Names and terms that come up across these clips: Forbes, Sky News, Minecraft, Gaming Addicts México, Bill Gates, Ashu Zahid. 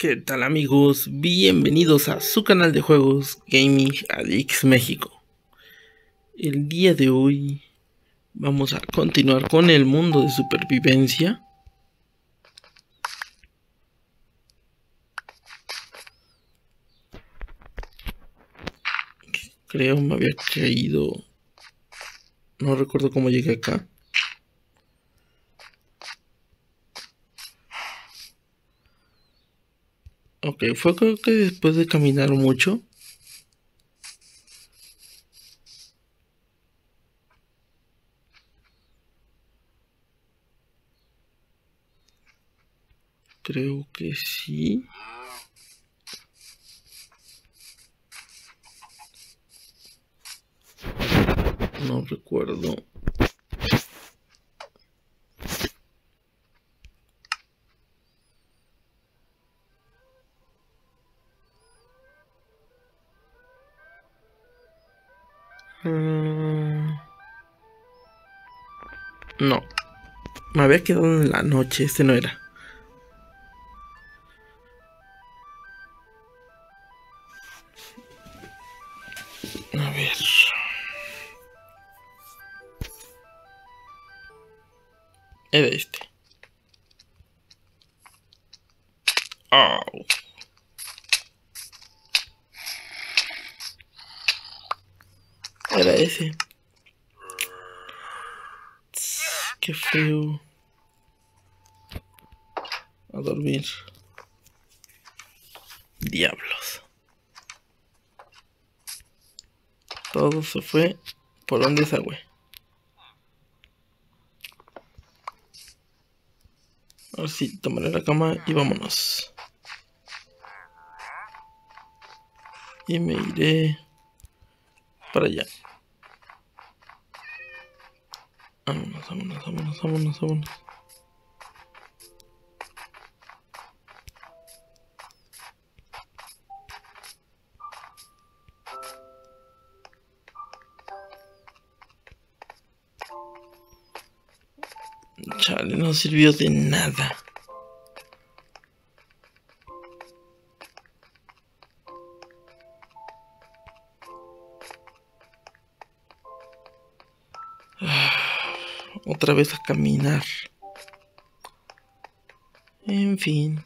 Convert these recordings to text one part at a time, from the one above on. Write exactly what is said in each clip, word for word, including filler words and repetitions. ¿Qué tal amigos? Bienvenidos a su canal de juegos Gaming Addicts México. El día de hoy vamos a continuar con el mundo de supervivencia. Creo me había caído. No recuerdo cómo llegué acá. Ok, fue creo que después de caminar mucho. Creo que sí. No recuerdo. No, me había quedado en la noche, este no era. A ver. Era este. Oh. Era ese. Qué frío. A dormir. Diablos. Todo se fue por donde esa güey. Ahora sí, tomaré la cama y vámonos. Y me iré para allá. Vámonos, vámonos, vámonos, vámonos, vámonos. Chale, no sirvió de nada. Otra vez a caminar. En fin.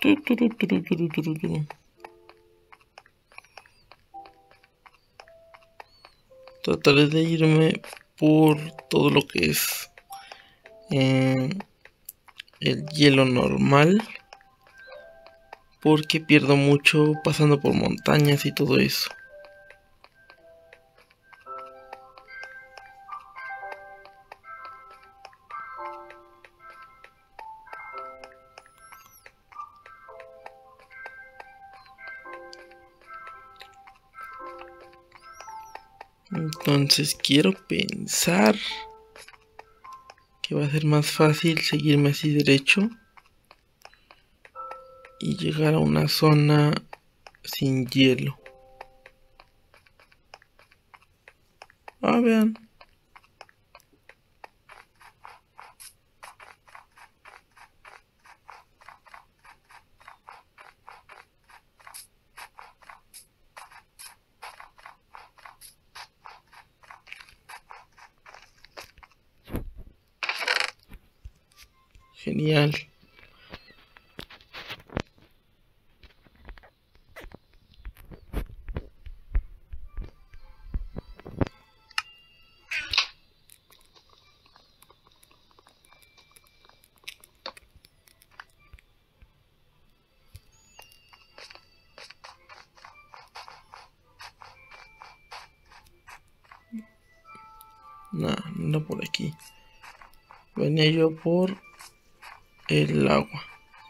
Tu, tu, tu, tu, tu, tu, tu. Trataré de irme por todo lo que es Eh, el hielo normal, porque pierdo mucho pasando por montañas y todo eso. Entonces quiero pensar que va a ser más fácil seguirme así derecho y llegar a una zona sin hielo. Ah, vean. Genial. No, no por aquí. Venía yo por el agua,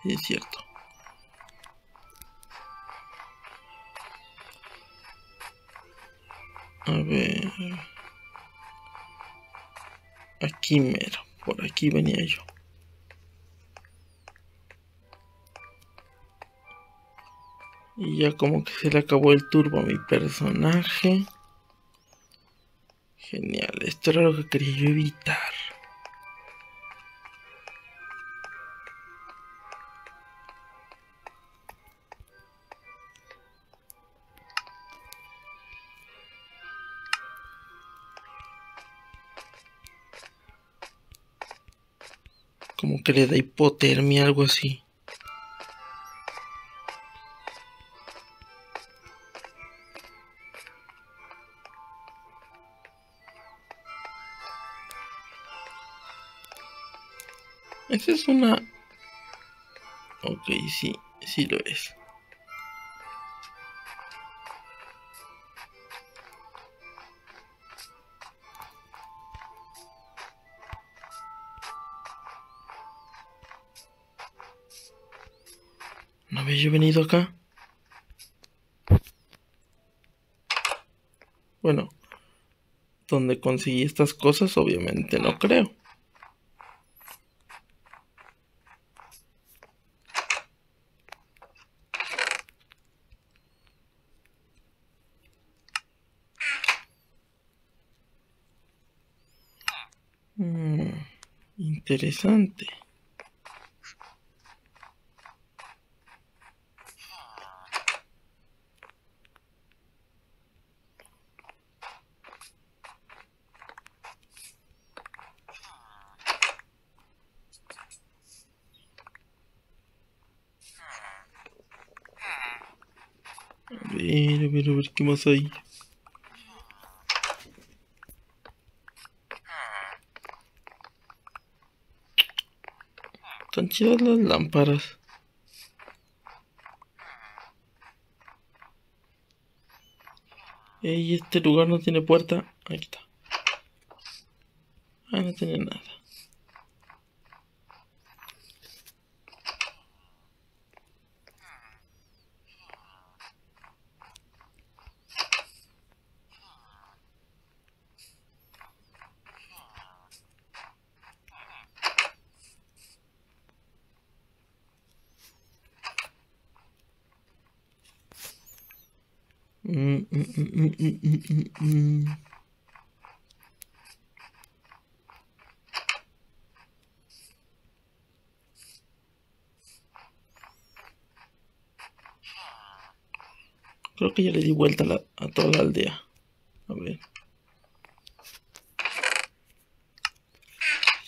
sí, es cierto. A ver. Aquí mero, por aquí venía yo. Y ya como que se le acabó el turbo a mi personaje. Genial, esto era lo que quería yo evitar. Como que le da hipotermia, algo así. Esa es una... Ok, sí, sí lo es. ¿No había yo venido acá? Bueno, donde conseguí estas cosas, obviamente no creo. Hmm, interesante. A ver, a ver, a ver, ¿qué más hay? Están chidas las lámparas. Ey, este lugar no tiene puerta. Ahí está. Ah, no tiene nada. Mm, mm, mm, mm, mm, mm, mm. Creo que ya le di vuelta a, la, a toda la aldea. A ver.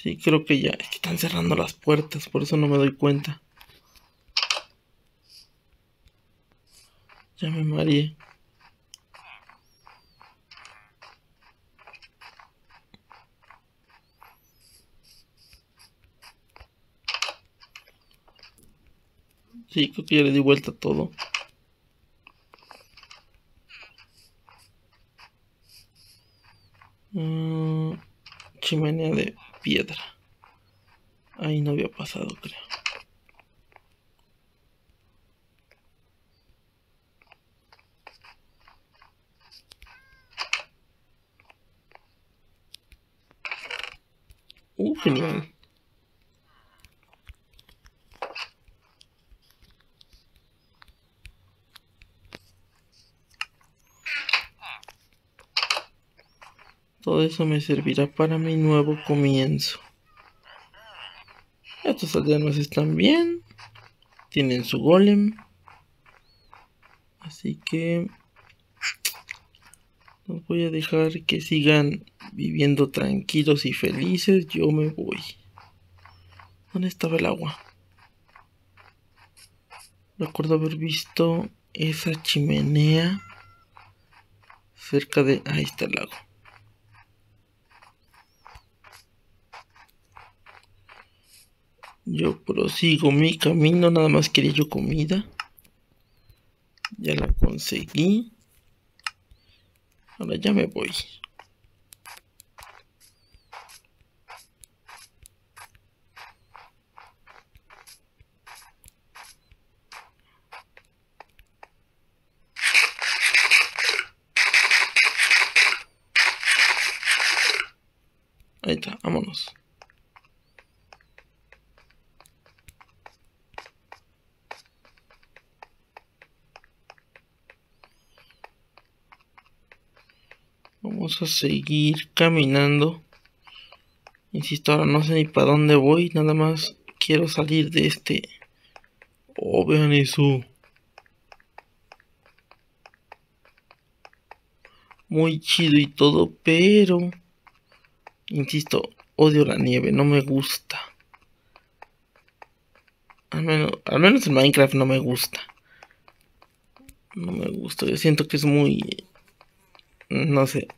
Sí, creo que ya. Es que están cerrando las puertas, por eso no me doy cuenta. Ya me mareé. Sí, creo que ya le di vuelta a todo. Mm, chimenea de piedra. Ahí no había pasado, creo. Uh, genial. Todo eso me servirá para mi nuevo comienzo. Estos aldeanos están bien. Tienen su golem. Así que... los voy a dejar que sigan viviendo tranquilos y felices. Yo me voy. ¿Dónde estaba el agua? Recuerdo haber visto esa chimenea cerca de... ahí está el lago. Yo prosigo mi camino, nada más quería yo comida. Ya la conseguí. Ahora ya me voy. Ahí está, vámonos. Vamos a seguir caminando. Insisto, ahora no sé ni para dónde voy. Nada más quiero salir de este... Oh, vean eso. Muy chido y todo, pero... Insisto, odio la nieve, no me gusta. Al menos, al menos en Minecraft no me gusta. No me gusta, yo siento que es muy... No sé.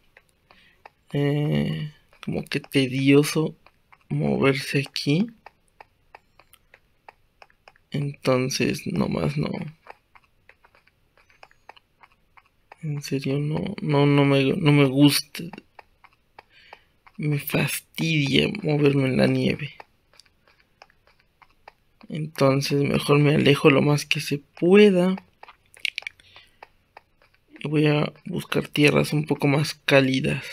Eh, como que tedioso moverse aquí. Entonces, nomás no. En serio, no, no, no me, no me gusta. Me fastidia moverme en la nieve. Entonces, mejor me alejo lo más que se pueda. Y voy a buscar tierras un poco más cálidas.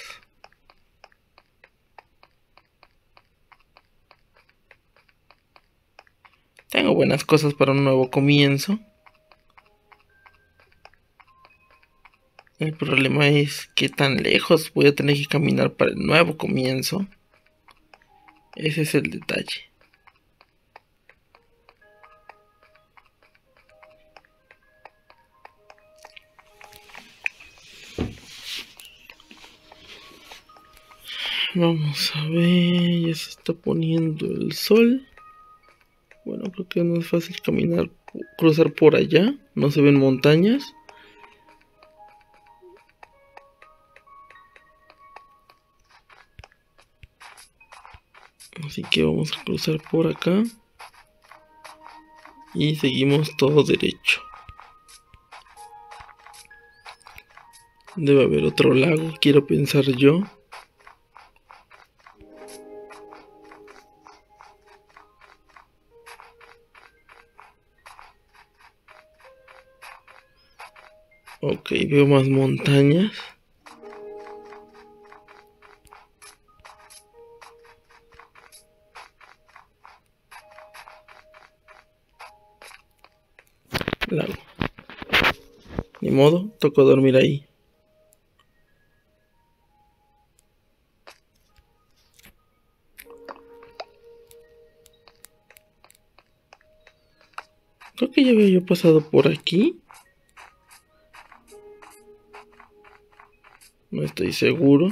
Tengo buenas cosas para un nuevo comienzo. El problema es que tan lejos voy a tener que caminar para el nuevo comienzo. Ese es el detalle. Vamos a ver, ya se está poniendo el sol. Bueno, creo que no es fácil caminar, cruzar por allá. No se ven montañas. Así que vamos a cruzar por acá. Y seguimos todo derecho. Debe haber otro lago, quiero pensar yo. Ok, veo más montañas. Lago. Ni modo, tocó dormir ahí. Creo que ya había yo pasado por aquí. No estoy seguro.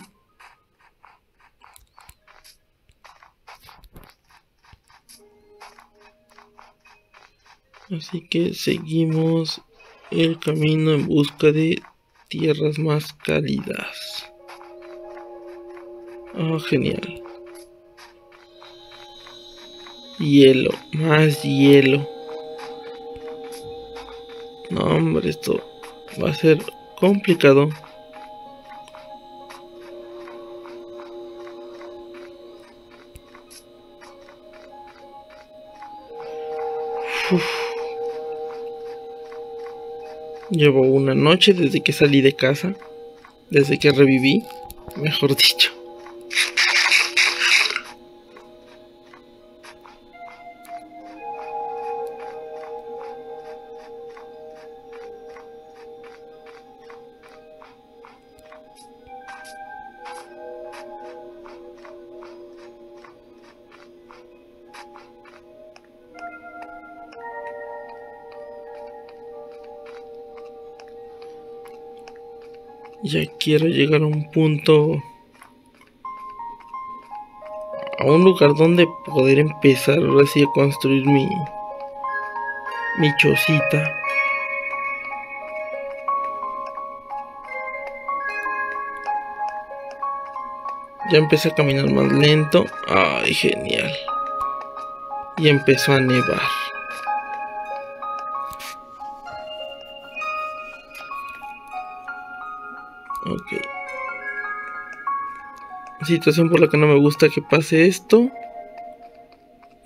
Así que seguimos el camino en busca de tierras más cálidas. Ah, genial. Hielo, más hielo. No, hombre, esto va a ser complicado. Uf. Llevo una noche desde que salí de casa, desde que reviví, mejor dicho. Ya quiero llegar a un punto, a un lugar donde poder empezar ahora sí a construir mi, mi chocita. Ya empecé a caminar más lento. Ay, genial. Y empezó a nevar. Ok. Situación por la que no me gusta que pase esto.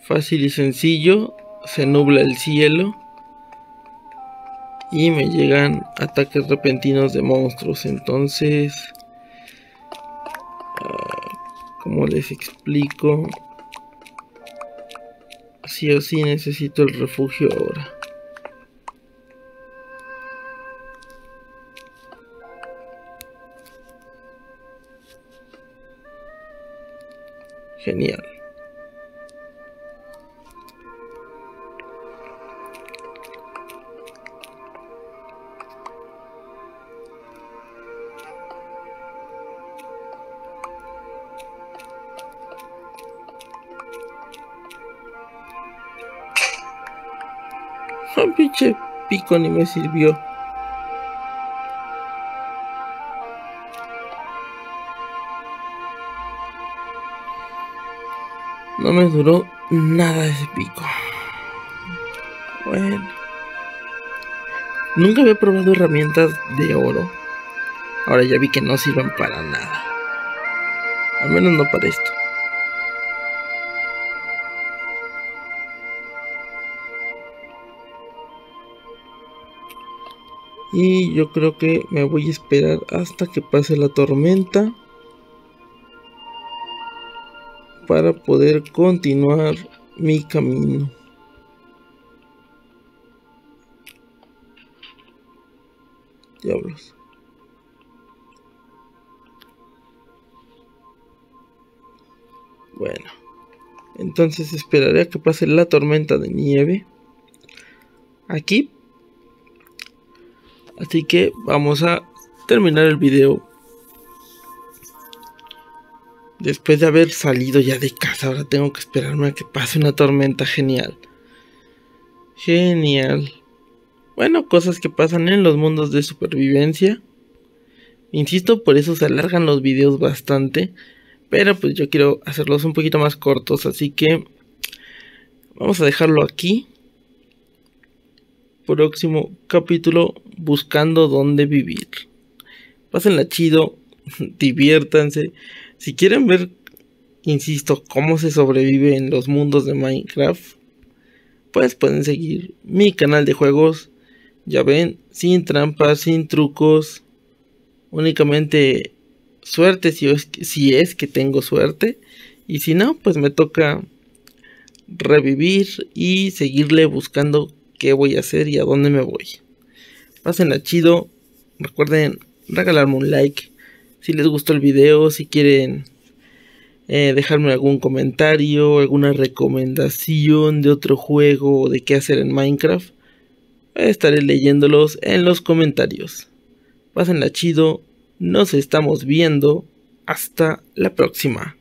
Fácil y sencillo. Se nubla el cielo. Y me llegan ataques repentinos de monstruos. Entonces... Uh, ¿cómo les explico? Sí o sí necesito el refugio ahora. Genial. Un pinche pico ni me sirvió. No me duró nada ese pico. Bueno. Nunca había probado herramientas de oro. Ahora ya vi que no sirven para nada. Al menos no para esto. Y yo creo que me voy a esperar hasta que pase la tormenta para poder continuar mi camino. Diablos. Bueno, entonces esperaré a que pase la tormenta de nieve aquí. Así que vamos a terminar el video. Después de haber salido ya de casa, ahora tengo que esperarme a que pase una tormenta. Genial. Genial. Bueno, cosas que pasan en los mundos de supervivencia. Insisto, por eso se alargan los videos bastante. Pero pues yo quiero hacerlos un poquito más cortos. Así que vamos a dejarlo aquí. Próximo capítulo, buscando dónde vivir. Pásenla chido, diviértanse. Si quieren ver, insisto, cómo se sobrevive en los mundos de Minecraft, pues pueden seguir mi canal de juegos. Ya ven, sin trampas, sin trucos, únicamente suerte si es que, si es que tengo suerte. Y si no, pues me toca revivir y seguirle buscando qué voy a hacer y a dónde me voy. Pásenla chido. Recuerden regalarme un like si les gustó el video. Si quieren eh, dejarme algún comentario, alguna recomendación de otro juego o de qué hacer en Minecraft, estaré leyéndolos en los comentarios. Pásenla chido. Nos estamos viendo. Hasta la próxima.